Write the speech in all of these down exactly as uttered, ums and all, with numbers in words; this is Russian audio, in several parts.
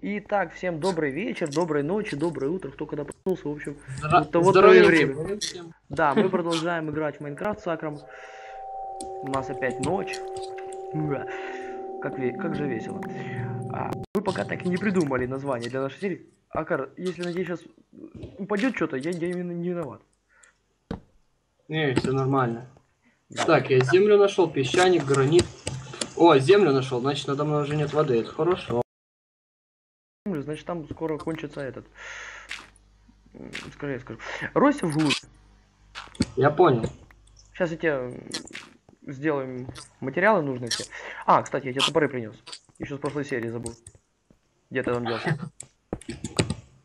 Итак, всем добрый вечер, доброй ночи, доброе утро, кто когда проснулся, в общем, Здра... вот того твое время. Всем. Да, мы продолжаем играть в Майнкрафт с Акром. У нас опять ночь. Ура. Как, ве... как же весело. А, мы пока так и не придумали название для нашей серии. Акар, если на тебе сейчас упадет что-то, я, я именно не виноват. Не, все нормально. Да. Так, я землю нашел, песчаник, гранит. О, землю нашел, значит, надо мной уже нет воды, это хорошо. Значит, там скоро кончится этот. Скорее скажу. Ройся вглубь. Я понял. Сейчас я тебе сделаем материалы нужные все. А, кстати, я тебе топоры принес. Еще с прошлой серии забыл. Где ты там делал?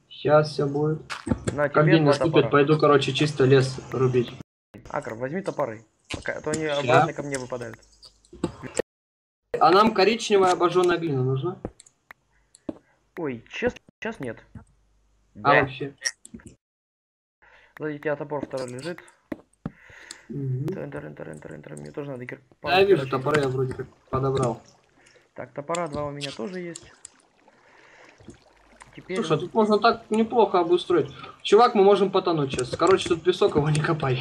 Сейчас все будет. На, как день наступит, пойду, короче, чисто лес рубить. Акр, возьми топоры. Пока, а то они обратно ко мне выпадают. А нам коричневая обожженная глина нужна? Ой, честно, сейчас нет. А вообще? Сзади тебя топор второй лежит. Мне тоже надо кирпич. Я вижу, топоры я вроде как подобрал. Так, топора два у меня тоже есть. Теперь... Слушай, а тут можно так неплохо обустроить. Чувак, мы можем потонуть сейчас. Короче, тут песок, его не копай.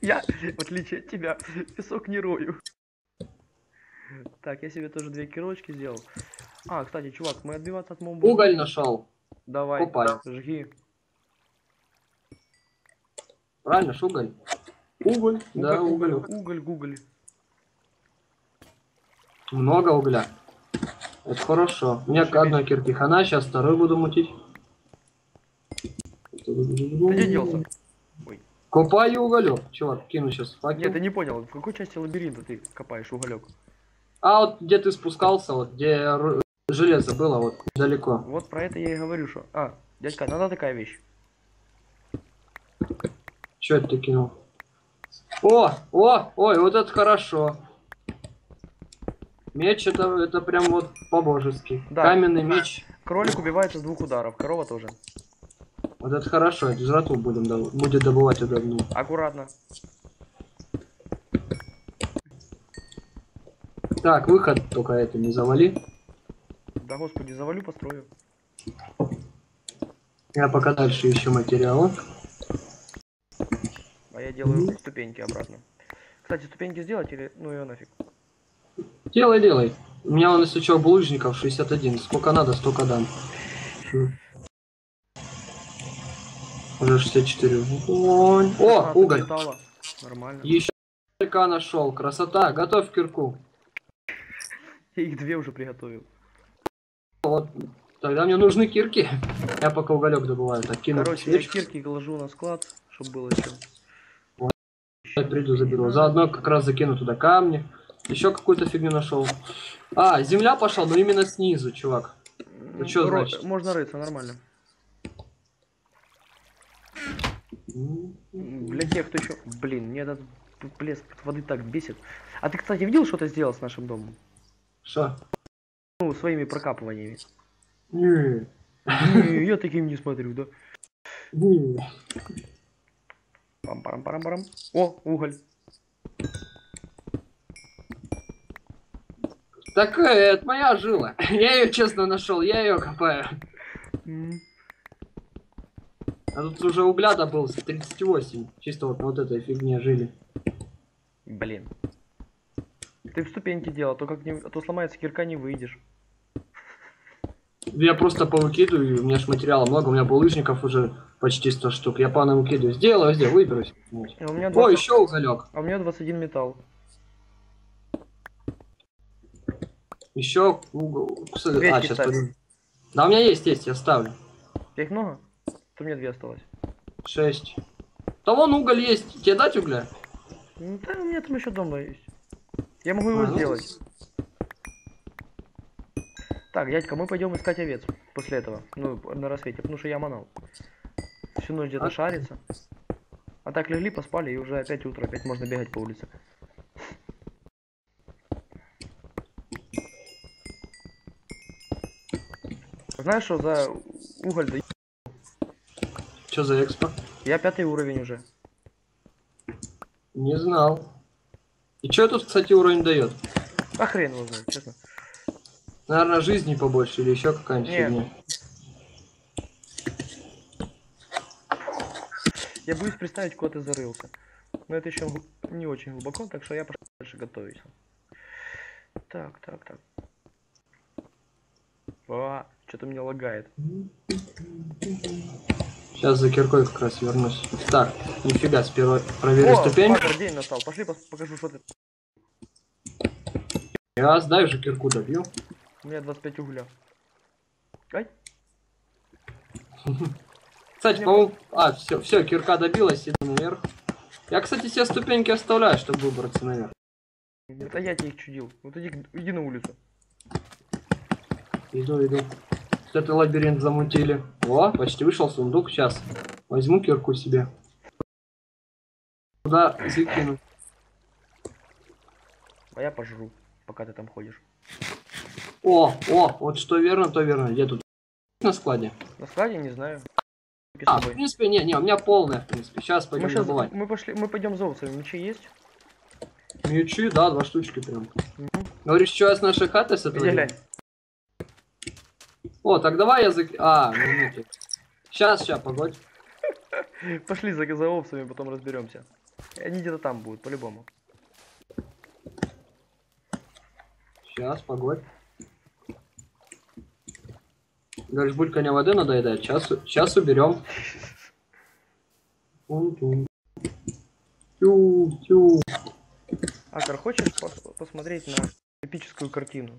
Я, в отличие от тебя, песок не рою. Так, я себе тоже две кирочки сделал. А, кстати, чувак, мы отбиваться от мобов. Уголь нашел. Давай, копай. Жги. Правильно, ж уголь. Уголь, да, уголь. Уголь, уголь. Много угля. Это хорошо. У меня одна кирпичана, сейчас второй буду мутить. Где делся? Копаю уголек. Чувак, кину сейчас факел. Нет, ты не понял, в какой части лабиринта ты копаешь уголек? А вот где ты спускался, вот где железо было, вот далеко. Вот про это я и говорю, что... А, дядька, надо такая вещь. Чё это ты кинул? О, о, ой, вот это хорошо. Меч это, это прям вот по-божески. Да. Каменный меч. Кролик убивается с двух ударов, корова тоже. Вот это хорошо, эту жратву будем доб... будет добывать удобно. Аккуратно. Так, выход только это не завали. Да господи, завалю, построю. Я пока дальше ищу материалы. А я делаю mm-hmm. ступеньки обратно. Кстати, ступеньки сделать или... Ну ее нафиг. Делай, делай. У меня он если чего булыжников шестьдесят один. Сколько надо, столько дам. Уже шестьдесят четыре. О, а, уголь. Нормально. Еще кирка нашел. Красота. Готовь кирку. Я их две уже приготовил. Вот. Тогда мне нужны кирки. Я пока уголек добываю. Так, кину. Короче, я кирки положу на склад, чтобы было еще. Вот. Я приду, заберу. Заодно как раз закину туда камни. Еще какую-то фигню нашел. А, земля пошла, но именно снизу, чувак. Ну, что значит? Можно рыться, нормально. Для тех, кто еще... Блин, мне этот плеск воды так бесит. А ты, кстати, видел, что ты сделал с нашим домом? Что? Ну, своими прокапываниями. Не. Не, я таким не смотрю, да? Не. Пам-парам-парам-парам. О, уголь. Так, это моя жила. Я ее честно нашел, я ее копаю. А тут уже угля добыл с тридцати восьми. Чисто вот, вот этой фигне жили. Блин. Ты в ступеньки делал, то как не... а то сломается кирка, не выйдешь. Я просто повыкидываю, у меня ж материала много, у меня булыжников уже почти сто штук. Я по нам выкидываю, сделаю, сделаю, выберусь. А у меня двадцать... О, еще уголек. А у меня двадцать один металл. Еще угол... А, сейчас пойду. Да, у меня есть, есть, я ставлю. Их много? У меня две осталось. Шесть. Да вон уголь есть. Тебе дать угля? Да, у меня там еще дома есть. Я могу а, его ну... сделать. Так, дядька, мы пойдем искать овец после этого. Ну, на рассвете, потому что я манал. Всю ночь где-то а... шарится. А так легли, поспали, и уже опять утро, опять можно бегать по улице. Знаешь, что за уголь дает? Что за экспорт? Я пятый уровень уже. Не знал. И что тут, кстати, уровень дает? А хрен его знает, честно. Наверное, жизни побольше или еще какая-нибудь фигня. Я боюсь представить, куда ты зарылся. Но это еще не очень глубоко, так что я пошел дальше готовить. Так, так, так. О, что-то меня лагает. Сейчас за киркой как раз вернусь. Так, нифига, сперва проверю ступень. О, день настал. Пошли, покажу, что ты... Я сдай же кирку добью. У меня двадцать пять угля. Ай. Кстати, по... А, все, все, кирка добилась, иду наверх. Я, кстати, все ступеньки оставляю, чтобы выбраться наверх. Это я тебе их чудил. Вот иди, иди на улицу. Иду, иду. Вот этот лабиринт замутили. О, почти вышел сундук. Сейчас возьму кирку себе. Куда закину? А я пожру, пока ты там ходишь. О, о, вот что верно, то верно. Я тут на складе. На складе не знаю. А, в принципе, не, не, у меня полная, в принципе. Сейчас пойдем мы добывать. Мы пошли, мы пойдем за овцами. Мечи есть? Мечи, да, два штучки прям. Угу. Говоришь, что я с нашей хаты с этого? О, так давай я за... А, минуту. Сейчас, сейчас, погодь. Пошли за, за овцами, потом разберемся. Они где-то там будут, по-любому. Сейчас, погодь. Говоришь, будь коня воды надоедает. Сейчас, сейчас уберем. Акар, хочешь пос посмотреть на эпическую картину?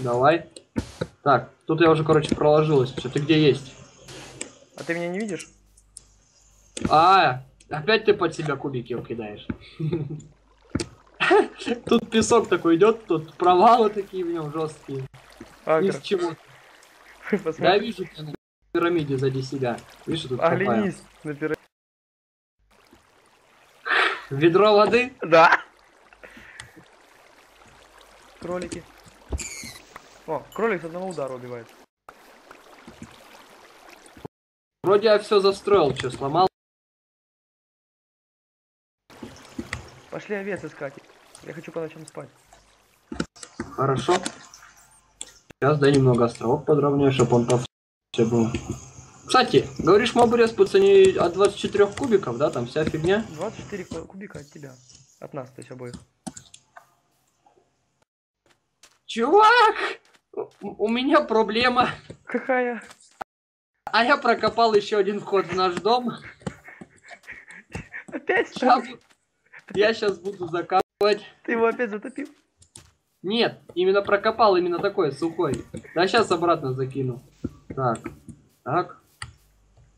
Давай. Так, тут я уже, короче, проложилась. Все, ты где есть? А ты меня не видишь? А, опять ты под себя кубики укидаешь. Тут песок такой идет, тут провалы такие в нем жесткие. Ни с чего. Я вижу тебя на пирамиде сзади себя. Видишь, тут копаю. Ведро воды? Да. Кролики. О, кролик с одного удара убивает. Вроде я все застроил, что сломал. Пошли овец искать. Я хочу по ночам спать. Хорошо. Сейчас дай немного островок подровняю, чтобы он там все был. Кстати, говоришь, мобрез по цене от двадцати четырёх кубиков, да? Там вся фигня. двадцать четыре кубика от тебя. От нас, то есть обоих. Чувак! У меня проблема. Какая? А я прокопал еще один вход в наш дом. Опять? Сейчас... Я сейчас буду закапывать. Ты его опять затопил? Нет, именно прокопал, именно такой, сухой. Да сейчас обратно закину. Так, так.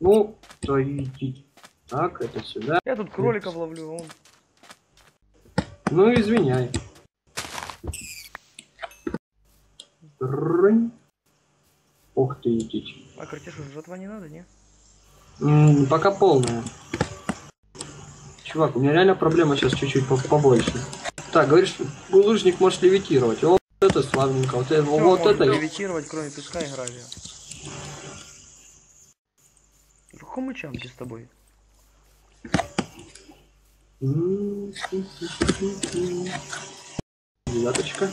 Ну, то идти. Так, это сюда. Я тут кроликов ловлю. Он. Ну, извиняй. Ох ты, идти. А картеж уже жатва не надо, не? М-м, пока полная. Чувак, у меня реально проблема сейчас чуть-чуть побольше. Так, говоришь, булыжник может левитировать. Вот это славненько, вот это, вот это. Левитировать, кроме песка и гравия. В каком учамке с тобой? Девяточка.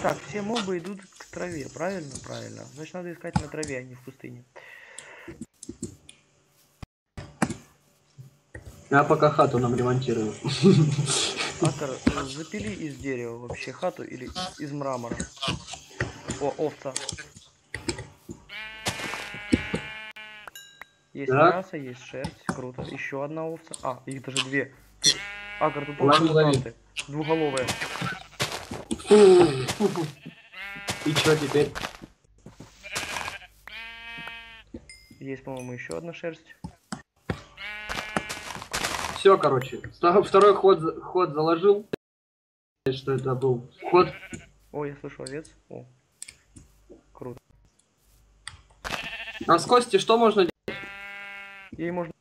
Так, все мобы идут к траве, правильно? Правильно. Значит, надо искать на траве, а не в пустыне. Я пока хату нам ремонтирую. Акар, запили из дерева вообще хату или из мрамора? О, овца. Есть так. Мясо, есть шерсть, круто. Еще одна овца. А, их даже две. Акар, тут овцы. Двуголовые. И чё теперь? Есть, по-моему, еще одна шерсть. Все, короче. Второй ход, ход заложил. Что это был? Ход. О, я слышу овец. О. Круто. А с кости что можно делать? Ей можно...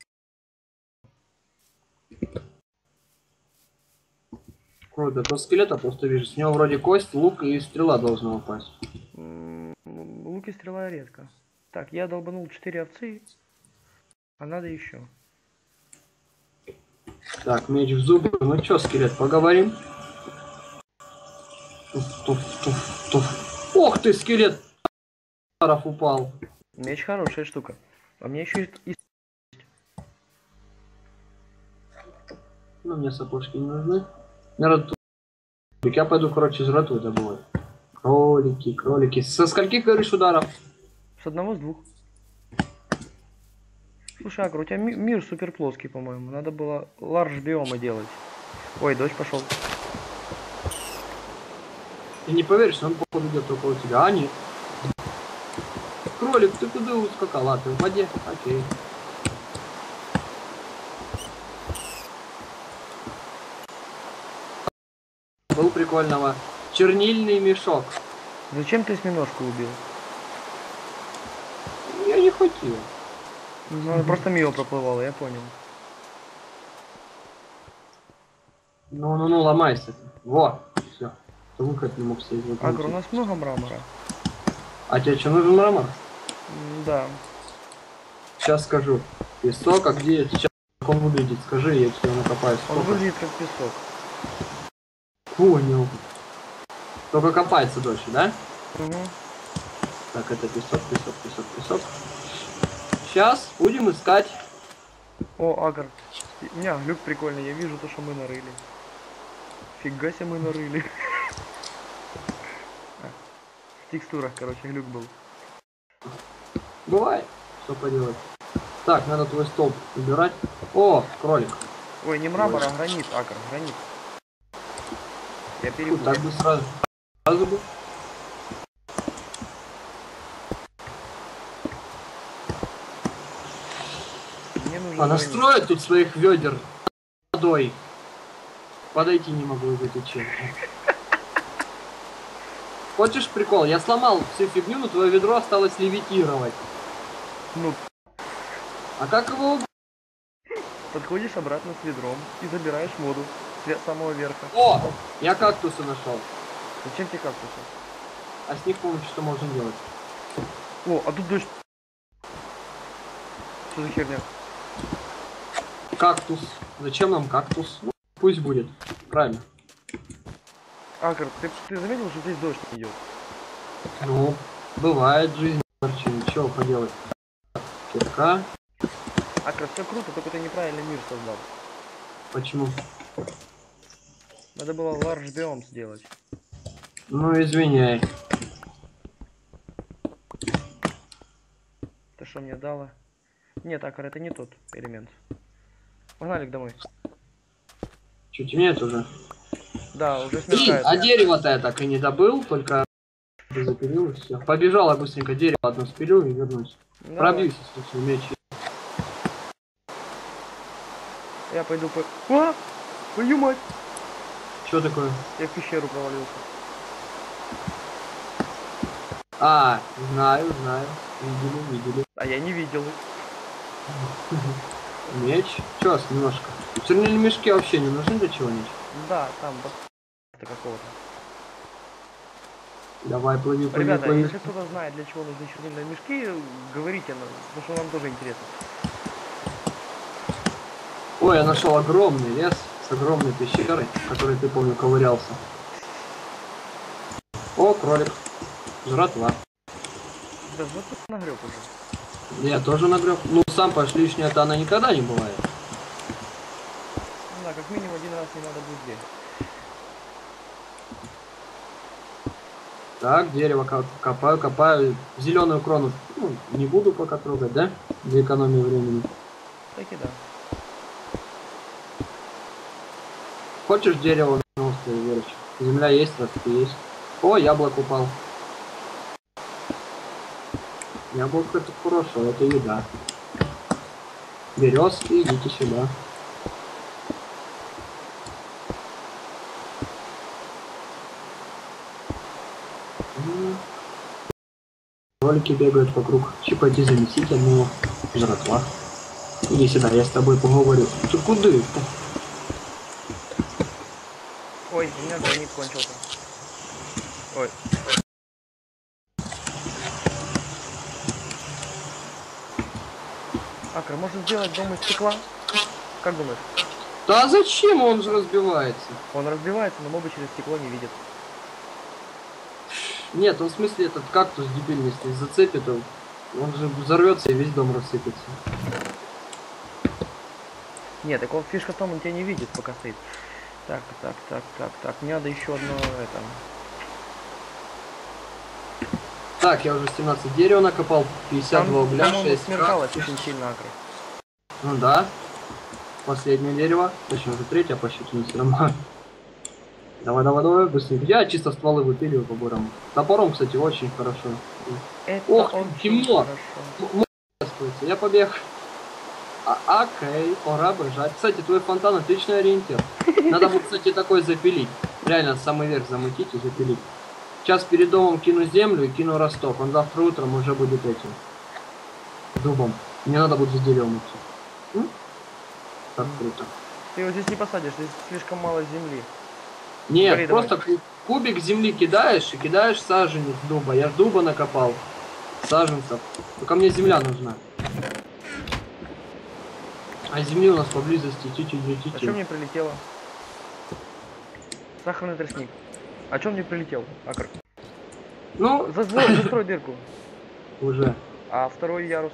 Круто, то скелета просто вижу. С него вроде кость, лук и стрела должна упасть. Лук и стрела редко. Так, я долбанул четыре овцы, а надо еще. Так, меч в зубы. Ну что, скелет, поговорим? Туф, туф, туф, туф. Ох ты, скелет! Упал. Меч хорошая штука. А мне еще и... Ну, мне сапожки не нужны. Народ... Я пойду, короче, жратву добывать. Кролики, кролики. Со скольких, говоришь, ударов? С одного, с двух. Слушай, Акр, у тебя ми мир супер плоский, по-моему. Надо было ларж биома делать. Ой, дождь пошел. Ты не поверишь, он походу где-то около тебя. А, нет. Кролик, ты куда ускакал? А, ты в воде? Окей. Был прикольного. Чернильный мешок. Зачем ты осьминожку убил? Я не хотел. Ну, она просто мимо проплывала, я понял. Ну-ну-ну, ломайся. Во, все. Выход не мог себе. Агр, у нас много мрамора. А тебе что, нужен мрамор? Да. Сейчас скажу. Песок, а где я сейчас? Как он выглядит? Скажи, я тебе накопаю. Он выглядит как песок. Понял. Только копается дольше, да? Угу. Так, это песок, песок, песок, песок. Сейчас будем искать. О, Агар. У меня глюк прикольный, я вижу то, что мы нарыли. Фига себе мы нарыли. В текстурах, короче, глюк был. Бывает, что поделать. Так, надо твой столб убирать. О, кролик. Ой, не мрамор, а гранит, Агар, гранит. Я перепутал. Так бы сразу. Сразу бы. Она строит тут своих ведер водой. Подойти не могу из этой чаши. Хочешь прикол? Я сломал всю фигню, но твое ведро осталось левитировать. Ну. А как его? Подходишь обратно с ведром и забираешь воду с самого верха. О! Я кактусы нашел. Зачем тебе кактусы? А с них помню, что можно делать. О, а тут дождь. Что за херня? Кактус. Зачем нам кактус? Ну, пусть будет. Правильно. Акр, ты, ты заметил, что здесь дождь идет? Ну, бывает жизнь, короче, ничего поделать. Кирка. Акр, все круто, только ты неправильный мир создал. Почему? Надо было ларж биом сделать. Ну, извиняй. Ты что мне дала? Нет, Акр, это не тот элемент. Погнали домой. Че, темнеет уже? Да, уже смеркает. А дерево-то я так и не добыл, только запилил и все. Побежал я быстренько, дерево одно спилю и вернусь. Да. Пробьюсь, если меч. Я пойду по... А! Твою мать! Че такое? Я в пещеру провалился. А, знаю, знаю. Видели, видели. А я не видел. Меч. Сейчас немножко. Чернильные мешки вообще не нужны для чего-нибудь. Да, там какого-то. Давай плыви, плыви, Ребята, плыви. Если кто-то знает, для чего нужны чернильные мешки, говорите нам, потому что нам тоже интересно. Ой, я нашел огромный лес с огромной пещерой, в которой ты, помню, ковырялся. О, кролик. Жратва. Да, вот тут нагреб уже. Я тоже нагреб. Ну сам пошь, лишняя-то она никогда не бывает. Да, как минимум один раз не надо будет делать. Так, дерево копаю, копаю. Зеленую крону. Ну, не буду пока трогать, да? Для экономии времени. Так и да. Хочешь дерево на острове, Верочка? Земля есть, ростки есть. О, яблок упал. Яблоко это хорошее, это еда. Березки, идите сюда. Ролики бегают вокруг. Чипайте, занесите, но жратва. Иди сюда, я с тобой поговорю. Ты куда это? Ой, у меня гранит кончился. Ой. Акр, можно сделать дом из стекла? Как думаешь? Да зачем? Он же разбивается. Он разбивается, но мобы через стекло не видят. Нет, он в смысле этот кактус дебильный, если зацепит он, он же взорвется и весь дом рассыпется. Нет, так он фишка в том, он тебя не видит, пока стоит. Так, так, так, так, так, мне надо еще одно это. Так, я уже семнадцать дерева накопал, пятьдесят два угля, шесть. Там он смеркалось очень сильно, Агра. Ну да, последнее дерево, точнее уже третье, а по счету не все равно. Давай, давай, давай, быстрее. Я чисто стволы выпиливаю побором. Топором, кстати, очень хорошо. Это ох, темно! Я побег. А, окей, пора бежать. Кстати, твой фонтан отличный ориентир. Надо будет, кстати, такой запилить. Реально, самый верх замутить и запилить. Сейчас перед домом кину землю и кину росток. Он завтра утром уже будет этим. Дубом. Мне надо будет за деревом идти. Так круто. Ты его здесь не посадишь, здесь слишком мало земли. Нет, Говори, просто давай. Кубик земли кидаешь и кидаешь саженец дуба. Я дуба накопал. Саженцев. Только мне земля нужна. А земли у нас поблизости тю-тю-тю-тю. А что мне прилетело? Сахарный тростник. А что мне прилетел? Акр. Ну, застрой, застрой дырку. Уже. А второй ярус?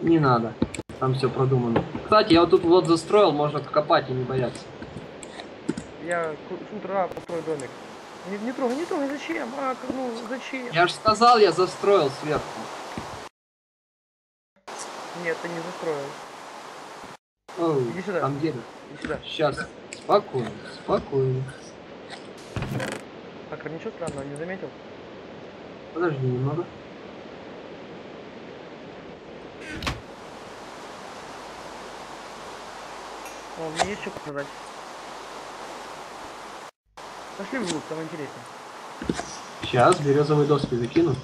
Не надо. Там все продумано. Кстати, я вот тут вот застроил, можно копать и не бояться. Я с утра построю домик. Не, не трогай, не трогай, зачем? А, ну, зачем? Я же сказал, я застроил сверху. Нет, ты не застроил. Оу, иди сюда. Там дерево. Иди сюда. Сейчас. Да. Спокойно, спокойно. Акр, ничего странного не заметил? Подожди немного. О, мне есть что показать. Пошли в лук, там интересно. Сейчас березовые доски закину.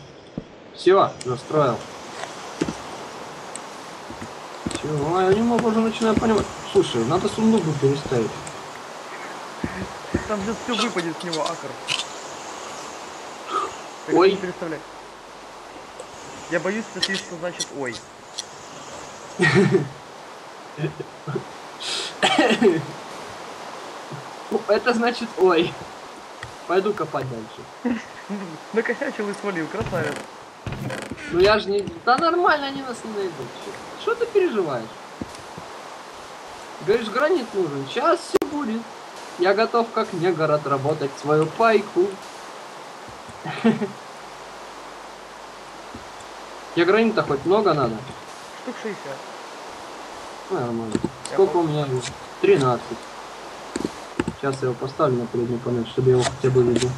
Все, застроил. Все, я не могу, уже начинаю понимать. Слушай, надо сундук бы переставить. Там же все выпадет с него, Акр. Так, ой. Переставляй. Я боюсь, что ты что значит ой. Это значит ой. Пойду копать дальше. Накосячил и свалил, красавец. Ну я же не... Да нормально, они нас не найдут. Что ты переживаешь? Говоришь, гранит нужен. Сейчас все будет. Я готов как негр отработать свою пайку. Я гранита хоть много надо? Штук шестьдесят. Нормально. Сколько у меня есть? тринадцать. Сейчас я его поставлю на переднюю панель, чтобы я его хотя бы видел.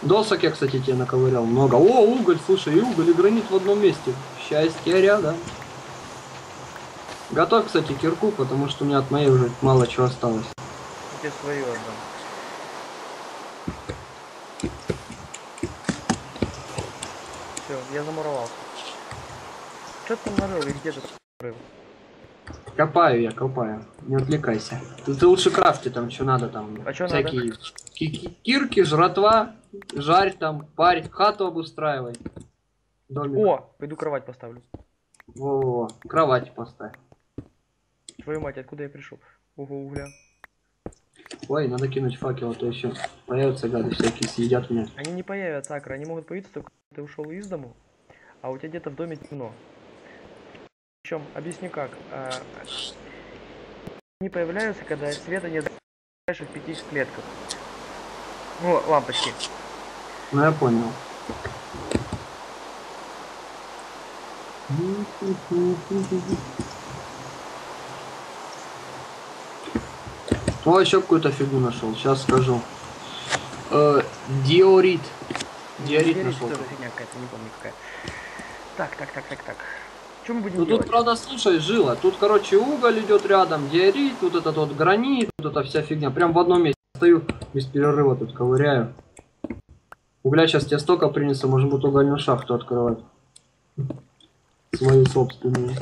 Досок я, кстати, тебе наковырял много. О, уголь, слушай, и уголь, и гранит в одном месте. Счастье рядом. Готовь, кстати, кирку, потому что у меня от моей уже мало чего осталось. Я свою отдам. Все, я замуровал. Что ты нарыл и где же нарыл? Копаю я, копаю. Не отвлекайся. Ты, ты лучше крафти там, что надо там. А что всякие надо? Кирки, жратва, жарь там, парь, хату обустраивай. Домик. О, пойду кровать поставлю. Во-во-во, кровать поставь. Твою мать, откуда я пришел? Ого, угля. Ой, надо кинуть факел, а то еще появятся гады всякие, съедят меня. Они не появятся, Акра, они могут появиться только когда ты ушел из дому, а у тебя где-то в доме темно. Причем, объясню как, а, они появляются, когда света не дальше в пяти клетках. Ну, лампочки. Ну, я понял. О, еще какую-то фигу нашел, сейчас скажу. Э, диорит. Диорит, диорит нашел. Фигня какая-то, не помню какая. Так, так, так, так, так. Чем мы будем ну делать? Тут правда, слушай, жила. Тут, короче, уголь идет рядом, диорит, тут этот вот гранит, тут эта вся фигня. Прям в одном месте стою, без перерыва тут ковыряю. Угля сейчас тебе столько принесу, может быть, угольную шахту открывать. Свою собственную.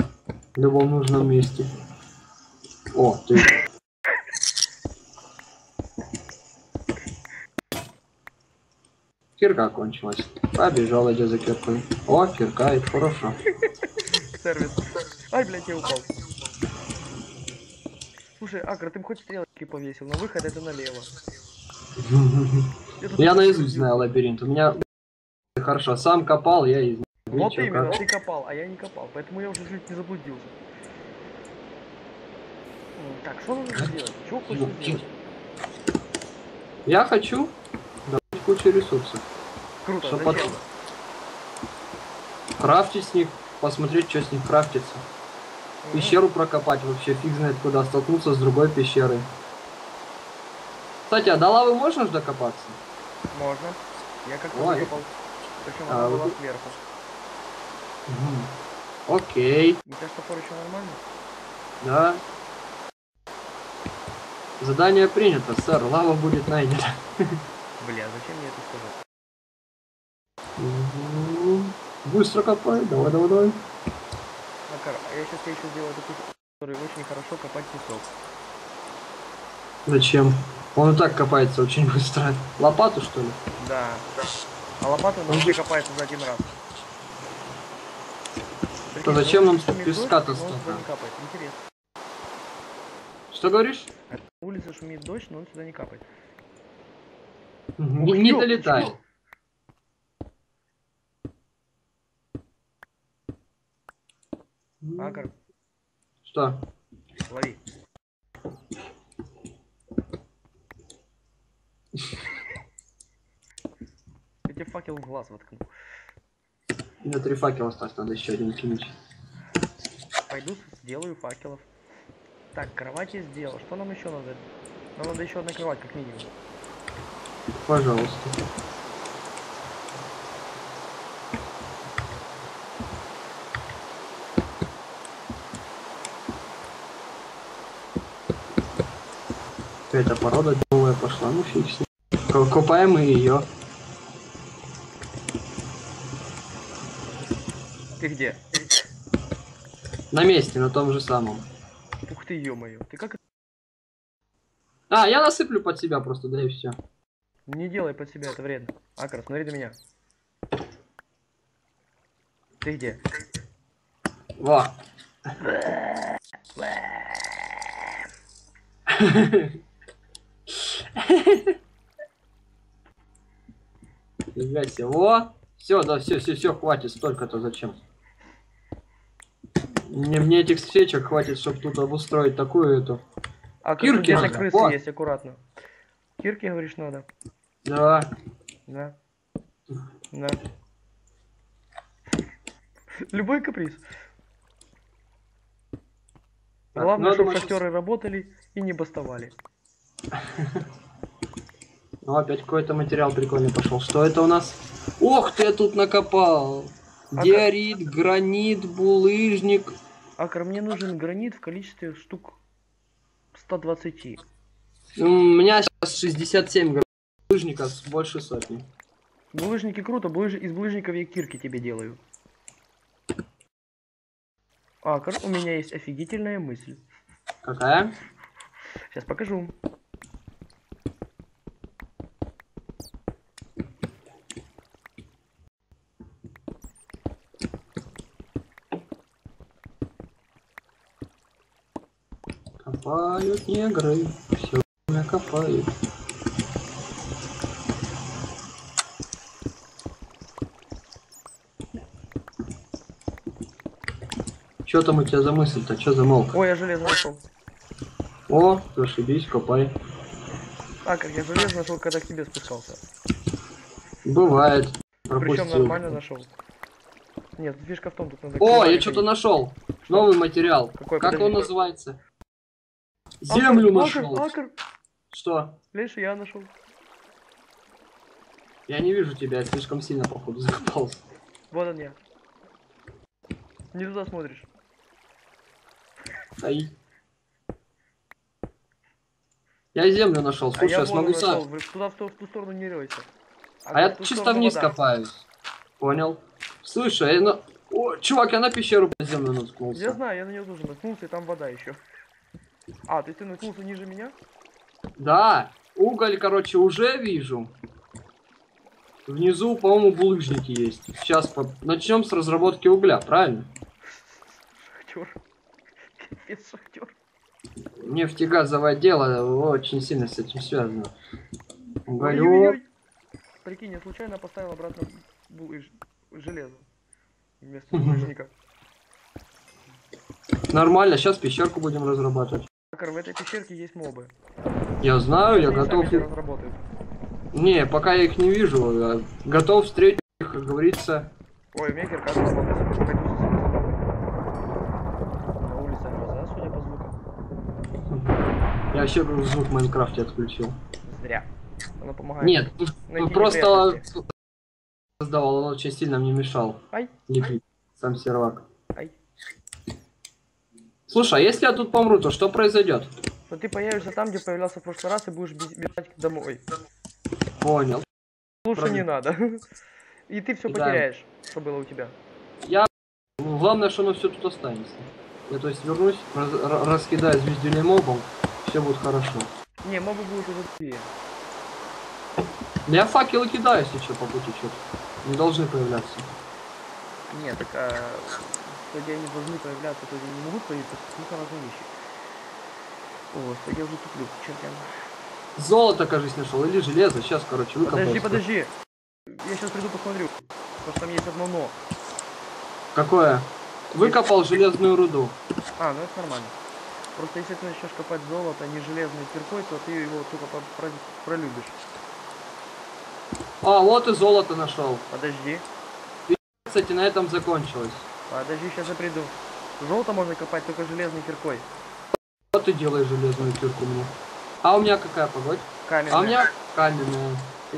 В любом нужном месте. О, ты. Кирка кончилась. Побежал, иди за киркой. О, кирка, это хорошо. Сервис. Ай, блядь, я упал. Слушай, Акр, ты бы хоть стрелки повесил, но выход это налево. Я наизусть знаю лабиринт, у меня... Хорошо, сам копал, я и знаю. Вот именно, ты копал, а я не копал, поэтому я уже чуть не заблудился. Так, что нужно делать? Чего хочешь делать? Я хочу добыть кучу ресурсов. Круто, зачем? Потом... Крафтить с них, посмотреть, что с них крафтится. Mm-hmm. Пещеру прокопать вообще, фиг знает куда, столкнуться с другой пещерой. Кстати, а до лавы можно же докопаться? Можно. Я как-то докопал. Причем она была сверху. Угу. Окей. У тебя топор еще нормально? Да. Задание принято, сэр. Лава будет найдена. Бля, зачем мне это сказать? Угу. Быстро копай, давай, давай, давай. Акар, я сейчас тебе еще сделаю такую, который очень хорошо копать песок. Зачем? Он и так копается очень быстро. Лопату, что ли? Да. А лопата вообще копается за один раз. То зачем нам песка-то столько? Что говоришь? Улица шумит дождь, но он сюда не капает. Не долетай. Агар. Что? Лови. Я тебе факел в глаз воткну. На три факела осталось, надо еще один кинуть. Пойду сделаю факелов. Так, кровать я сделал. Что нам еще надо? Нам надо еще одна кровать, как минимум. Пожалуйста. Эта порода новая пошла, ну фиг с ней. Копаем мы ее. Ты где? На месте, на том же самом. Ух ты, ё-моё, ты как... А, я насыплю под себя просто, да и все. Не делай под себя, это вредно. Акар, смотри на меня. Ты где? Во. Фига всего. Все, да, все, все, все, хватит, столько-то зачем? Мне, мне этих свечек хватит, чтобы тут обустроить такую эту. А кирки надо. Крысы вот. Есть, аккуратно. Кирки, говоришь, надо. Да. Да. Да. Любой каприз. Так, главное, чтобы шахтеры работали и не бастовали. Ну опять какой-то материал прикольный пошел. Что это у нас? Ох ты, я тут накопал! Диорит, Акар... гранит, булыжник. Акар, мне нужен гранит в количестве штук ста двадцати. У меня сейчас шестьдесят семь булыжников, больше сотни. Булыжники круто, булыж... из булыжников я кирки тебе делаю. Акар, у меня есть офигительная мысль. Какая? Сейчас покажу. Копают негры, все меня копают. Чё там у тебя за мысль-то? Чё замолк? Ой, я железо нашел. О, зашибись, копай. А, как я железо нашел, когда к тебе спускался. Бывает. Причем нормально нашел. Нет, фишка в том, тут надо... О, я что-то нашел. Что? Новый материал. Какой, как подожди, он называется? Землю нашел. Что? Леша, я нашел. Я не вижу тебя, я слишком сильно, походу, закопался. Вот он я. Не туда смотришь. Ай. Я землю нашел. Слушай, а я, я смогу сам. Туда в ту, в ту сторону не рейся. А, а я чисто вниз вода. Копаюсь. Понял. Слушай, я на... О, чувак, я на пещеру под землю наткнулся. Я знаю, я на нее тоже наткнулся, и там вода еще. А, то есть ты наткнулся ниже меня? Да, уголь, короче, уже вижу. Внизу, по-моему, булыжники есть. Сейчас по... начнем с разработки угля, правильно? Шахтер. Молодец, шахтер. Нефтегазовое дело очень сильно с этим связано. Говорю... Прикинь, я случайно поставил обратно железо вместо булыжника. Нормально, сейчас пещерку будем разрабатывать. Акар, в этой пещерке есть мобы. Я знаю, я готов... Не, пока я их не вижу, готов встретить их, как говорится. Ой, мекер, кажется, на улице гроза, судя по звуку. Я вообще звук в Майнкрафте отключил. Зря. Оно помогает. Нет, просто создавал, он очень сильно мне мешал. Ай. Лепить сам сервак. Ай. Слушай, а если я тут помру, то что произойдет? То ты появишься там, где появлялся в прошлый раз, и будешь бежать домой. Понял. Лучше Правда. не надо. И ты все потеряешь, да. Что было у тебя. Я... Ну, главное, что оно все тут останется. Я то есть вернусь, раз... раскидаю звездюлей мобом, все будет хорошо. Не, мобы будут уже другие. Я факелы кидаю, если что, по пути что-то. Не должны появляться. Нет, так а... Где они должны появляться, то они не могут появиться, сколько разные вещи. О, что я уже туплю, чертям. Золото, кажется, нашел, или железо. Сейчас, короче, выкопаю. Подожди, подожди. Я сейчас приду, посмотрю. Потому что там есть одно но. Какое? Выкопал если... железную руду. А, ну это нормально. Просто если ты начнешь копать золото, не железной киркой, то ты его только пролюбишь. А, вот и золото нашел. Подожди. И, кстати, на этом закончилось. Подожди, сейчас я приду. Золото можно копать только железной киркой. Вот ты делаешь железную кирку мне. А у меня какая погодь? Каменная. А у меня каменная. Ты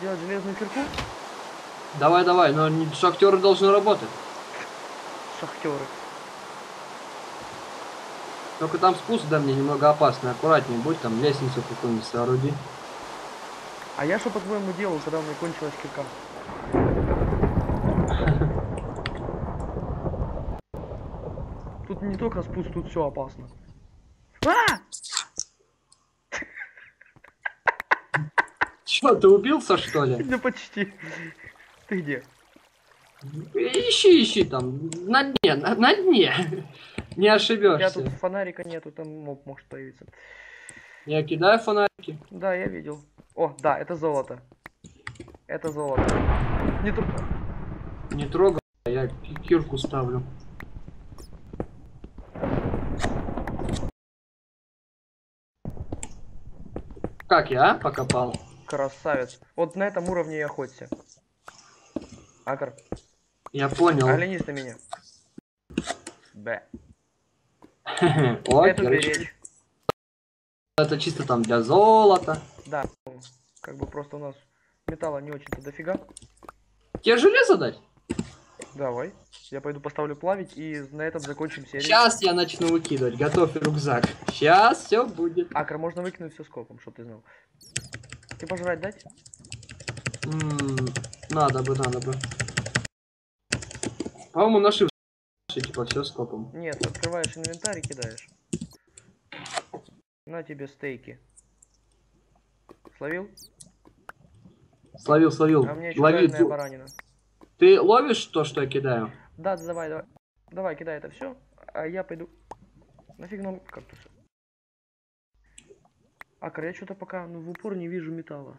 делаешь железную кирку? Давай, давай, но не шахтеры должны работать. Шахтеры. Только там спуск, да, мне немного опасно. Аккуратнее будь, там лестницу какую-нибудь сооруди. А я что по-твоему делал, когда у меня кончилась кирка? Тут не только спуск, тут все опасно. А! Чё, ты убился, что ли? Да почти. Ты где? Ищи, ищи там. На дне, на, на дне. Не ошибешься. Я тут фонарика нету, там моб может появиться. Я кидаю фонарики. Да, я видел. О, да, это золото. Это золото. Не, тр... Не трогай, я кирку ставлю. Как я, а? Покопал. Красавец. Вот на этом уровне и охоться. Акар. Я понял. Оглянись на меня. Б. Это беречь. Это чисто там для золота. Да. Как бы просто у нас металла не очень-то дофига. Тебе железо дать? Давай. Я пойду поставлю плавить и на этом закончим серию. Сейчас я начну выкидывать. Готовь рюкзак. Сейчас все будет. Акар, можно выкинуть все скопом, чтобы ты знал. Тебе пожрать дать? Ммм, надо бы, надо бы. По-моему, наши типа все скопом. Нет, открываешь инвентарь и кидаешь. На тебе стейки. Словил? Словил, словил. А мне черная баранина. Ты ловишь то, что я кидаю? Да, давай, давай. Давай, кидай это все, а я пойду. Нафиг нам кактусы. Акар, я что-то пока ну, в упор не вижу металла.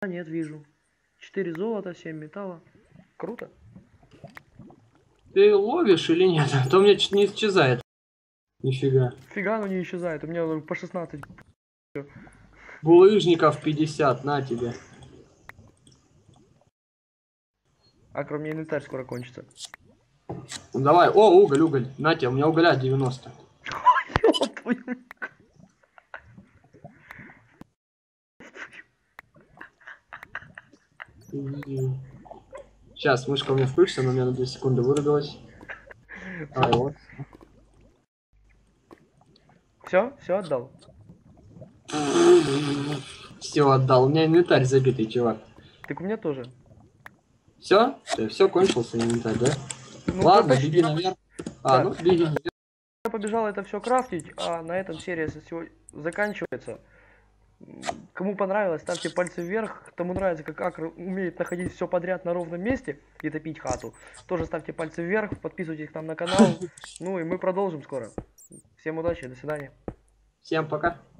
А, нет, вижу. четыре золота, семь металла. Круто. Ты ловишь или нет? А то у меня не исчезает. Нифига. Фига, ну не исчезает. У меня по шестнадцать. Булыжников пятьдесят, на тебе. Акар, у меня инвентарь скоро кончится. Давай, о, уголь, уголь. На тебе, у меня уголя девяносто. Сейчас мышка у меня включится, но у меня на две секунды вырубилась. А, вот. Все, все отдал. Все отдал. У меня инвентарь забитый, чувак. Так у меня тоже. Все? Все, кончился инвентарь, да? Ну, ладно, беги наверх. А, да. Ну беги наверх. Я побежал это все крафтить, а на этом серия сегодня заканчивается. Кому понравилось, ставьте пальцы вверх. Кому нравится, как Акр умеет находить все подряд на ровном месте и топить хату, тоже ставьте пальцы вверх, подписывайтесь к нам на канал. Ну и мы продолжим скоро. Всем удачи, до свидания. Всем пока.